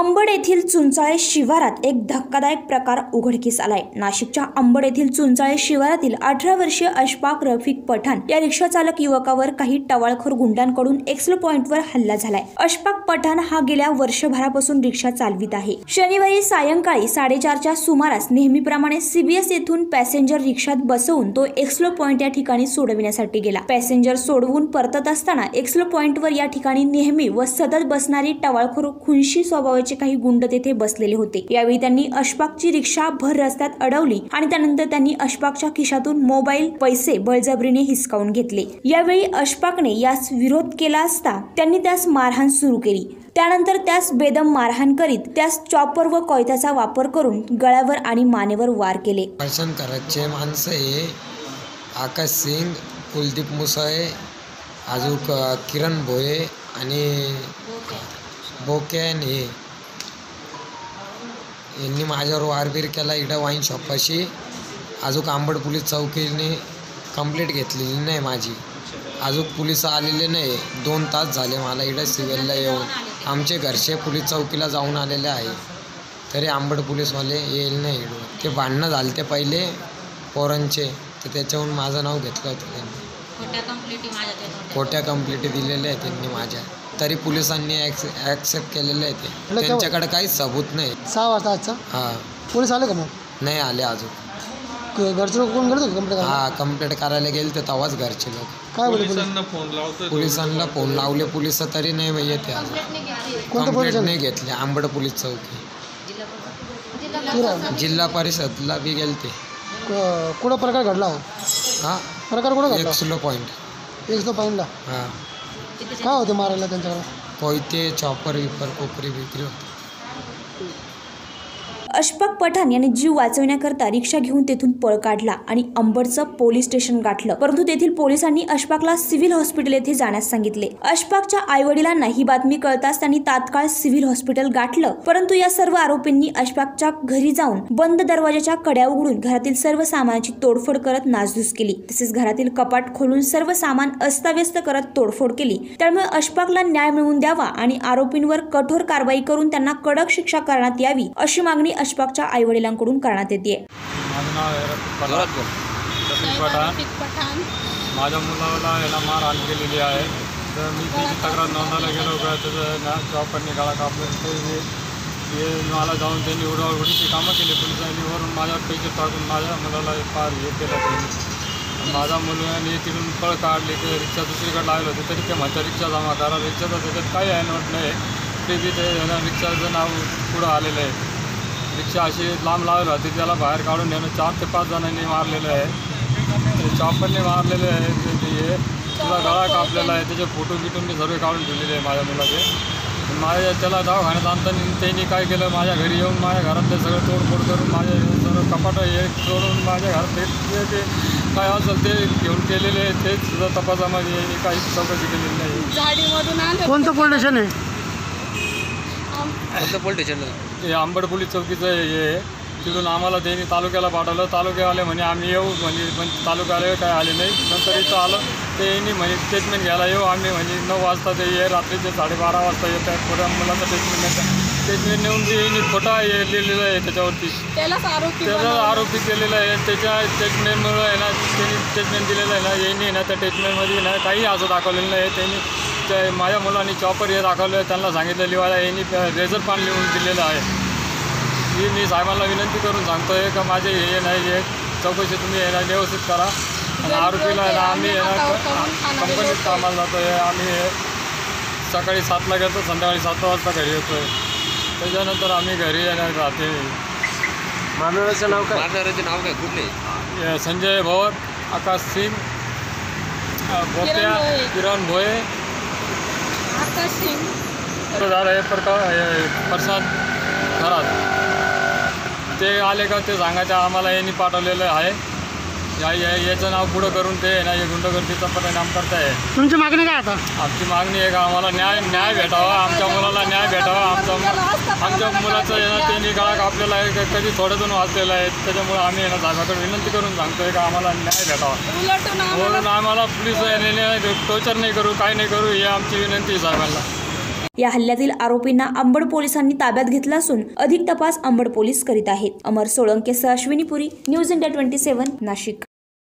अंबड येथील चुंचाळे शिवारात एक धक्कादायक प्रकार उघडकीस आलाय। नाशिकच्या अंबड येथील चुंचाळे शिवारातील 18 वर्षीय अश्पाक रफीक पठाण या रिक्षा चालक युवकावर काही टवाळखोर गुंडांकडून एक्सलो पॉइंटवर हल्ला झालाय। अश्पाक पठाण हा गेल्या वर्षभरापासून रिक्षा चालवित आहे। शनिवारी सायंकाळी 4:30च्या सुमारास नेहमीप्रमाणे सीबीएस येथून पॅसेंजर रिक्षात बसवून तो एक्सलो पॉइंट या ठिकाणी सोडविण्यासाठी गेला। पॅसेंजर सोडवून परतत असताना एक्सलो पॉइंटवर या ठिकाणी नेहमी व सतत बसणारी टवाळखोर खुनशी स्वभाव काही गुंड तेथे बसलेले होते। यावेळी त्यांनी अश्पाकची रिक्षा भर रस्त्यात अडवली आणि त्यानंतर त्यांनी अश्पाकच्या खिशातून मोबाईल, पैसे बळजबरीने हिसकावून घेतले। यावेळी अश्पाकने यास विरोध केला असता त्यांनी त्यास मारहाण सुरू केली। त्यानंतर त्यास बेदम मारहाण करीत त्यास चॉपर व कोयत्याचा वापर करून गळ्यावर आणि मानेवर वार केले। भाषण करायचे माणसे आकाश सिंग, कुलदीप मुसाळे, अजूक किरण भोये आणि बोकेन हे यांनी माझ्यावर वारबीर केला। इडा वाईन शॉपपाशी अजूक आंबड पोलीस चौकीने कंप्लेंट घेतलेली नाही माझी, अजूक पोलिस आलेले नाही। 2 तास झाले मला इडा सिव्हिलला येऊन, आमचे घरचे पोलीस चौकीला जाऊन आलेले आहे, तरी आंबड पोलीसवाले येईल नाही। ते भांडणं झाले ते पहिले पोरांचे, तर त्याच्याहून माझं नाव घेतलं होतं त्यांनी। खोट्या कंप्लेंटी दिलेल्या आहेत त्यांनी माझ्या, तरी पोलिसांनी ॲक्सेप्ट केलेले आहे ते, त्यांच्याकडे काही सबूत नाही। 6 वाजता आजचा हां पोलीस आले का? मग नाही आले अजून। घरचे कोण करत होते कंप्लेंट? हां कंप्लेंट करायला गेले तर तेव्हाच घरचे लोक काय बोलले, पोलिसांना फोन लावले, पोलिस तरी नाही म्हणजे ते कंप्लेंट नाही घेतली। आंबड पोलीस चौकी जिल्हा परिषदला बी गेले ते। कुठं प्रकार घडला? हां प्रकार कुठं घडला? एक्सलो पॉइंट। एक्सलो पॉइंटला हां काय होतं मारायला त्यांच्याकडे? कोयते, चॉपर, विपर, कोपरी विक्री होते। अश्पाक पठाण यांनी जीव वाचवण्याकरता रिक्षा घेऊन तेथून पळ काढला आणि अंबडचं पोलीस स्टेशन गाठलं, परंतु तेथील पोलिसांनी अश्पाकला सिव्हिल हॉस्पिटल येथे जाण्यास सांगितले। अश्पाकच्या आईवडिलांना ही बातमी कळताच त्यांनी तात्काळ सिव्हिल हॉस्पिटल गाठलं, परंतु या सर्व आरोपींनी अश्पाकच्या घरी जाऊन बंद दरवाजाच्या कड्या उघडून घरातील सर्व सामानाची तोडफोड करत नासधूस केली, तसेच घरातील कपाट खोलून सर्व सामान अस्ताव्यस्त करत तोडफोड केली। त्यामुळे अश्पाकला न्याय मिळवून द्यावा आणि आरोपींवर कठोर कारवाई करून त्यांना कडक शिक्षा करण्यात यावी अशी मागणी अश्पाकच्या आईवडिलांकडून करण्यात येते। माझं नाव रफीक पठाण। माझ्या मुलाला याला मारहाण केलेली आहे, तर मी त्याची तक्रार नोंदवायला गेलो का त्याचं ना चॉपर निघाला कापलं, तर हे मला जाऊन त्यांनी उडवाउडीची कामं केली पोलिसांनी, वरून माझ्या पैसे टाकून माझ्या मुलाला फार हे केलं त्यांनी। माझा मुलाने तिथून पळ काढले, ते रिक्षा दुसरीकडे लागलं होती, तरी ते म्हणतात रिक्षा जमा करा, रिक्षाचा त्याच्यात काही आहे नोट नाही, ते बी ते रिक्षाचं नाव पुढं आलेलं आहे। रिक्षा अशी लांब लावली होती, त्याला बाहेर काढून नेणं 4 ते 5 जणांनी मारलेलं आहे, चॉपरने मारलेले आहे, हे तुला गळा कापलेला आहे, त्याचे फोटो बिटून मी सर्व काढून ठेवलेले आहे माझ्या मुलाचे। माझ्या त्याला दवाखान्यात आणताना त्यांनी काय केलं, माझ्या घरी येऊन माझ्या घरातले सगळं तोडफोड करून माझे सर्व कपाट हे तोडून माझ्या घरात ते काय असेल ते घेऊन केलेले, तेच सुद्धा तपासामध्ये यांनी काहीच चौकशी केलेली नाही। कोणतं पोलीस स्टेशन आहे? हे आंबड पोलीस चौकीचं हे, तिथून आम्हाला त्यांनी तालुक्याला पाठवलं, तालुक्यावाले म्हणे आम्ही येऊ म्हणजे, पण तालुक्याला काय आले नाही। नंतर इथं आलं त्यांनी म्हणजे ट्रीटमेंट घ्यायला येऊ, आम्ही म्हणजे 9 वाजता ते ये रात्रीचे 12:30 वाजता येतात थोड्या मुलाचं ट्रीटमेंट येतात, ट्रीटमेंट नेऊन त्यांनी खोटा हे लिहिलेलं आहे त्याच्यावरती, त्याला आरोपी केलेला आहे। त्याच्या ट्रीटमेंटमुळं आहे ना त्यांनी ट्रीटमेंट दिलेलं आहे ना यांनी ना, त्या ट्रीटमेंटमध्ये ना काही असं दाखवलेलं नाही त्यांनी। माझ्या मुलांनी चॉपर हे दाखवलं, त्यांना सांगितलं लिवायला, यांनी रेझर पान लिहून दिलेलं आहे। ही मी साहेबांना विनंती करून सांगतो आहे का माझे हे नाही हे चौकशी तुम्ही हे ना व्यवस्थित करा, आणि आरोपीला ना आम्ही हे कंपनीत कामाला जातो आहे, आम्ही हे सकाळी 7ला गेलो, संध्याकाळी 7 वाजता घरी येतो आहे, त्याच्यानंतर आम्ही घरी येणार राहते। मारणाऱ्याचं नाव काय? मारणाऱ्याचे नाव काय कुठले? संजय भोर, आकाश सिंग, भोप्या, किरण भोये, प्रसाद खरात, ते आले का ते सांगायचं आम्हाला यांनी पाठवलेलं आहे, याचं नाव पुढं करून ते ना हे गुंडगर्दीचा परिणाम करताय। तुमची मागणी काय आता? आमची मागणी आहे का आम्हाला न्याय भेटावा, आमच्या मुलाला न्याय भेटावा। आमच्या मुलाचं येणं त्यांनी गळा कापलेला आहे, कधी थोड्यातून वाचलेलं आहे, त्याच्यामुळे आम्ही येणं साहेबाकडे विनंती करून सांगतोय का आम्हाला न्याय भेटावा, म्हणून आम्हाला पोलिस टोचर नाही करू, काही नाही करू, ही आमची विनंती आहे साहेबांना। या हल्ल्यातील आरोपींना अंबड पोलिसांनी ताब्यात घेतला असून अधिक तपास अंबड पोलीस करीत आहेत। Amar Solanke, Ashwini Puri, news India 27, Nashik.